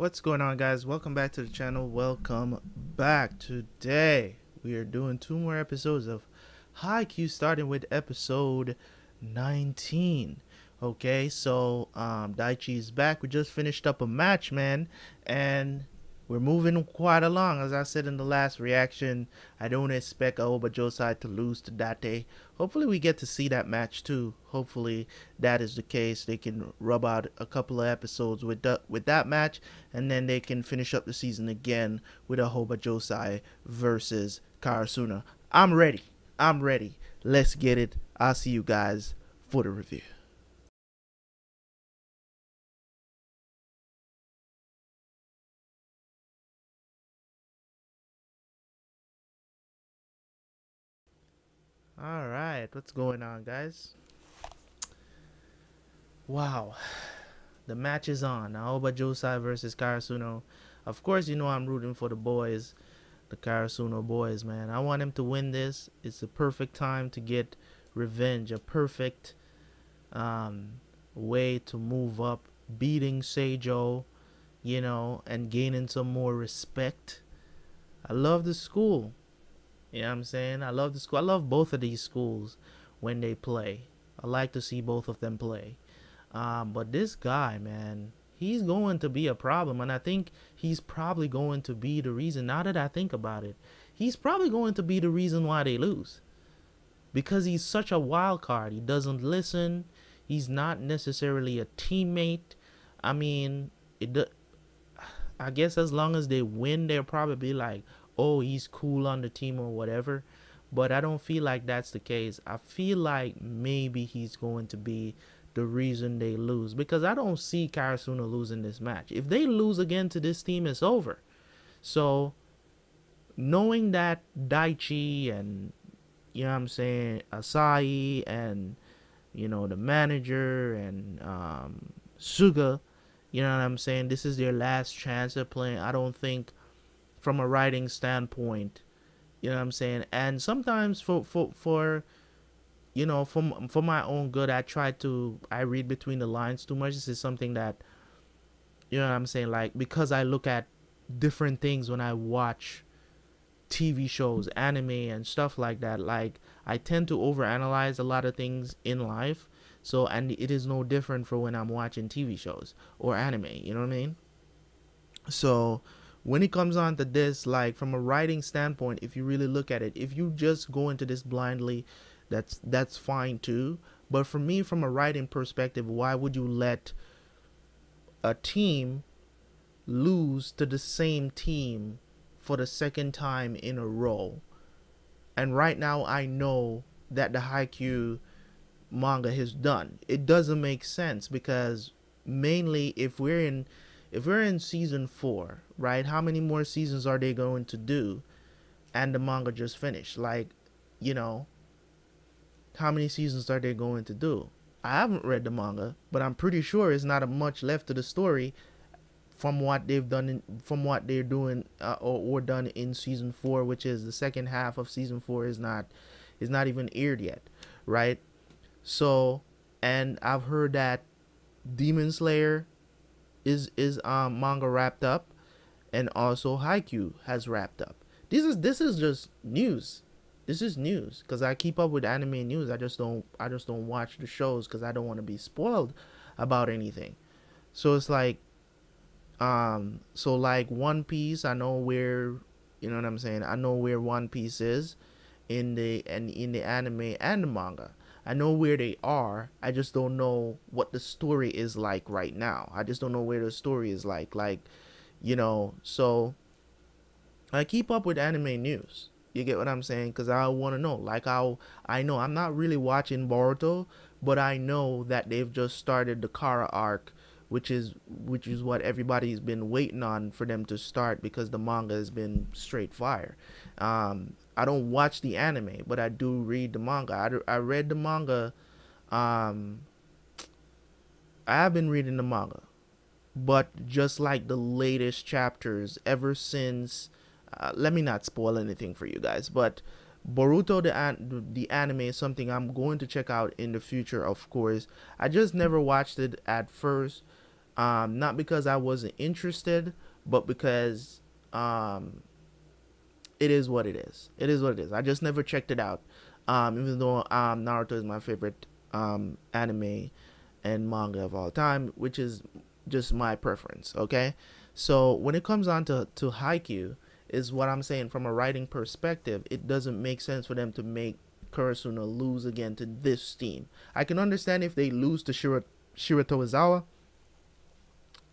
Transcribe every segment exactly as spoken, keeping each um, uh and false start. What's going on, guys? Welcome back to the channel. Welcome back. Today we are doing two more episodes of Haikyuu, starting with episode nineteen. Okay, so um Daichi is back. We just finished up a match, man, and we're moving quite along. As I said in the last reaction, I don't expect Aoba Josai to lose to Date. Hopefully we get to see that match too. Hopefully that is the case. They can rub out a couple of episodes with, the, with that match, and then they can finish up the season again with Aoba Josai versus Karasuno. I'm ready. I'm ready. Let's get it. I'll see you guys for the review. All right, what's going on, guys? Wow, the match is on. Aoba Josai versus Karasuno. Of course, you know I'm rooting for the boys, the Karasuno boys, man. I want him to win this. It's the perfect time to get revenge, a perfect um, way to move up, beating Seijo, you know, and gaining some more respect. I love the school. You know what I'm saying? I love the school. I love both of these schools when they play. I like to see both of them play. Um, but this guy, man, he's going to be a problem. And I think he's probably going to be the reason, now that I think about it, he's probably going to be the reason why they lose. Because he's such a wild card. He doesn't listen. He's not necessarily a teammate. I mean, it. I guess as long as they win, they'll probably be like, oh, he's cool on the team or whatever, but I don't feel like that's the case. I feel like maybe he's going to be the reason they lose, because I don't see Karasuno losing this match. If they lose again to this team, it's over. So knowing that Daichi and, you know what I'm saying, Asahi and, you know, the manager and um, Suga, you know what I'm saying, this is their last chance at playing. I don't think from a writing standpoint, you know what I'm saying, and sometimes for for for you know, for for my own good, I try to I read between the lines too much. This is something that, you know what I'm saying, like, because I look at different things when I watch T V shows, anime, and stuff like that. Like, I tend to overanalyze a lot of things in life. So, and it is no different for when I'm watching T V shows or anime. You know what I mean? So when it comes on to this, like, from a writing standpoint, if you really look at it, if you just go into this blindly, that's that's fine too. But for me, from a writing perspective, why would you let a team lose to the same team for the second time in a row? And right now, I know that the Haikyuu manga has done. It doesn't make sense, because mainly if we're in... If we're in season four, right, how many more seasons are they going to do? And the manga just finished. Like, you know, how many seasons are they going to do? I haven't read the manga, but I'm pretty sure it's not a much left to the story from what they've done, in, from what they're doing uh, or, or done in season four, which is the second half of season four is not, is not even aired yet, right? So, and I've heard that Demon Slayer is is um manga wrapped up, and also Haikyuu has wrapped up. This is this is just news. This is news, because I keep up with anime news. I just don't I just don't watch the shows, because I don't want to be spoiled about anything. So it's like, um so like One Piece, I know where, you know what I'm saying, I know where One Piece is in the and in the anime and the manga. I know where they are. I just don't know what the story is like right now. I just don't know where the story is like. Like, you know, so I keep up with anime news. You get what I'm saying? Because I want to know. Like, I, I know I'm not really watching Boruto, but I know that they've just started the Kara arc, which is, which is what everybody's been waiting on for them to start, because the manga has been straight fire. Um... I don't watch the anime, but I do read the manga. I, I read the manga. Um, I have been reading the manga, but just like the latest chapters ever since. Uh, let me not spoil anything for you guys, but Boruto, the, an the anime, is something I'm going to check out in the future, of course. I just never watched it at first. Um, not because I wasn't interested, but because um, it is what it is. It is what it is. I just never checked it out. Um, even though um, Naruto is my favorite um, anime and manga of all time, which is just my preference, okay? So when it comes on to, to Haikyuu, is what I'm saying, from a writing perspective, it doesn't make sense for them to make Karasuno lose again to this team. I can understand if they lose to Shira, Shiratozawa,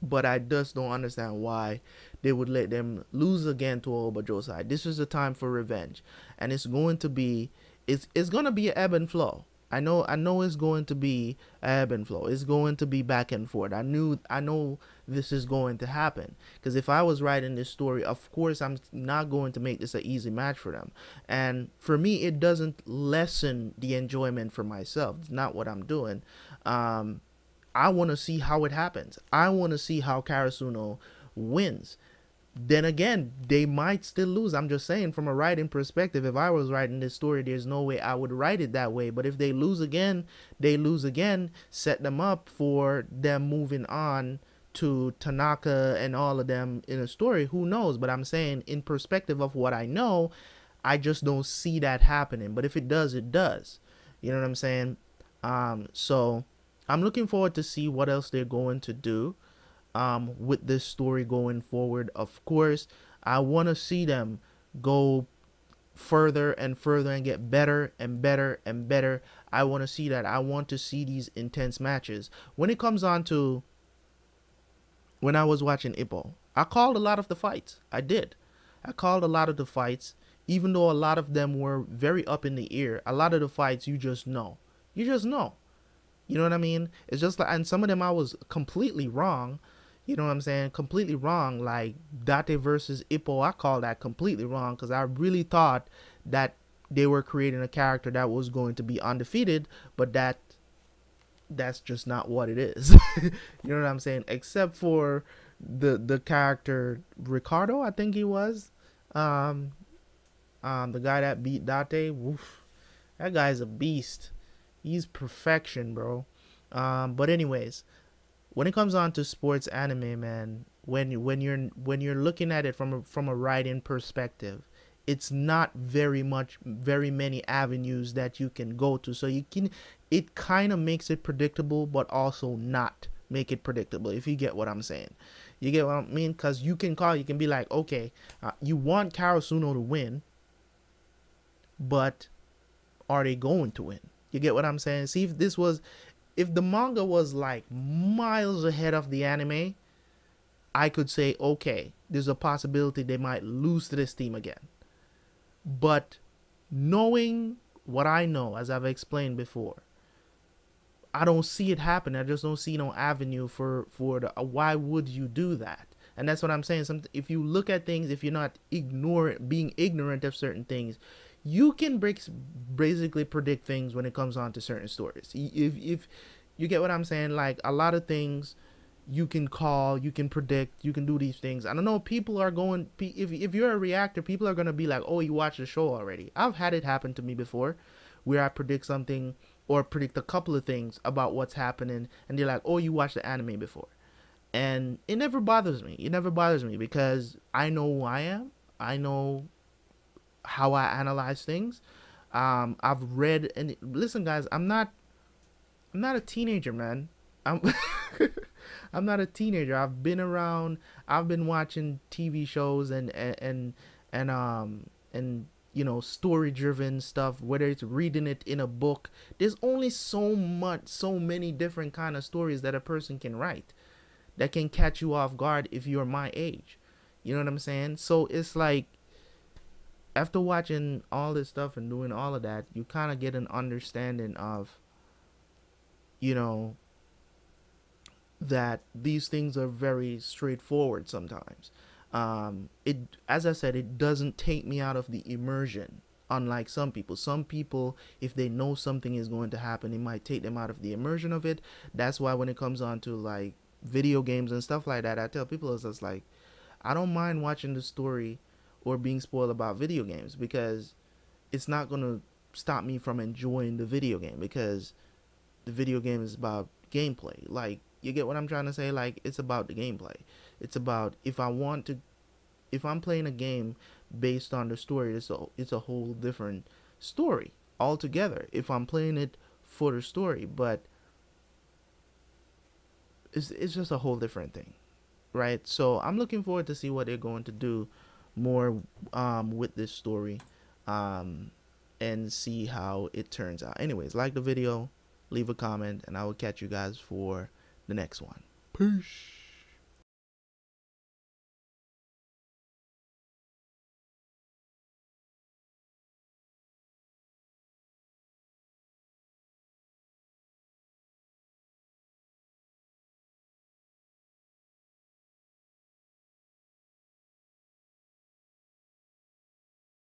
but I just don't understand why they would let them lose again to Aoba Josai. This is the time for revenge, and it's going to be it's it's going to be an ebb and flow. I know I know it's going to be an ebb and flow. It's going to be back and forth. I knew I know this is going to happen, because if I was writing this story, of course I'm not going to make this an easy match for them. And for me, it doesn't lessen the enjoyment for myself. It's not what I'm doing. Um, I want to see how it happens. I want to see how Karasuno wins. Then again, they might still lose. I'm just saying, from a writing perspective, if I was writing this story, there's no way I would write it that way. But if they lose again, they lose again, set them up for them moving on to Tanaka and all of them in a story. Who knows? But I'm saying, in perspective of what I know, I just don't see that happening. But if it does, it does. You know what I'm saying? Um, so I'm looking forward to see what else they're going to do Um, with this story going forward. Of course, I want to see them go further and further and get better and better and better. I want to see that. I want to see these intense matches. When it comes on to when I was watching Ippo, I called a lot of the fights. I did. I called a lot of the fights, even though a lot of them were very up in the air. A lot of the fights, you just know. You just know. You know what I mean? It's just like, and some of them I was completely wrong. You know what I'm saying? Completely wrong. Like Date versus Ippo, I call that completely wrong, because I really thought that they were creating a character that was going to be undefeated, but that that's just not what it is. You know what I'm saying? Except for the the character Ricardo, I think he was, um, um, the guy that beat Date. Woof, that guy's a beast. He's perfection, bro. Um, but anyways, when it comes on to sports anime, man, when you when you're when you're looking at it from a, from a writing perspective, it's not very much very many avenues that you can go to. So you can, it kind of makes it predictable, but also not make it predictable. If you get what I'm saying, you get what I mean, because you can call, you can be like, okay, uh, you want Karasuno to win, but are they going to win? You get what I'm saying? See, if this was, if the manga was like miles ahead of the anime, I could say, okay, there's a possibility they might lose to this team again. But knowing what I know, as I've explained before, I don't see it happen. I just don't see no avenue for, for the, uh, why would you do that? And that's what I'm saying. Some, if you look at things, if you're not ignore, being ignorant of certain things, you can basically predict things when it comes on to certain stories. If, if you get what I'm saying, like a lot of things you can call, you can predict, you can do these things. I don't know, people are going, if, if you're a reactor, people are going to be like, oh, you watched the show already. I've had it happen to me before where I predict something or predict a couple of things about what's happening, and they're like, oh, you watched the anime before. And it never bothers me. It never bothers me because I know who I am. I know how I analyze things. um I've read, and listen guys, I'm not I'm not a teenager, man. I'm I'm not a teenager. I've been around, I've been watching T V shows and and and, and um and you know, story driven stuff, whether it's reading it in a book. There's only so much so many different kind of stories that a person can write that can catch you off guard if you're my age. You know what I'm saying? So it's like, after watching all this stuff and doing all of that, you kind of get an understanding of, you know, that these things are very straightforward sometimes. Um, it, as I said, it doesn't take me out of the immersion, unlike some people. Some people, if they know something is going to happen, it might take them out of the immersion of it. That's why when it comes on to, like, video games and stuff like that, I tell people, it's just like, I don't mind watching the story or being spoiled about video games, because it's not going to stop me from enjoying the video game, because the video game is about gameplay. Like, You get what I'm trying to say? Like, it's about the gameplay. It's about, if I want to, if I'm playing a game based on the story, it's a, it's a whole different story altogether if I'm playing it for the story. But it's, it's just a whole different thing, right? So I'm looking forward to see what they're going to do more um, with this story, um, and see how it turns out. Anyways, like the video, leave a comment, and I will catch you guys for the next one. Peace.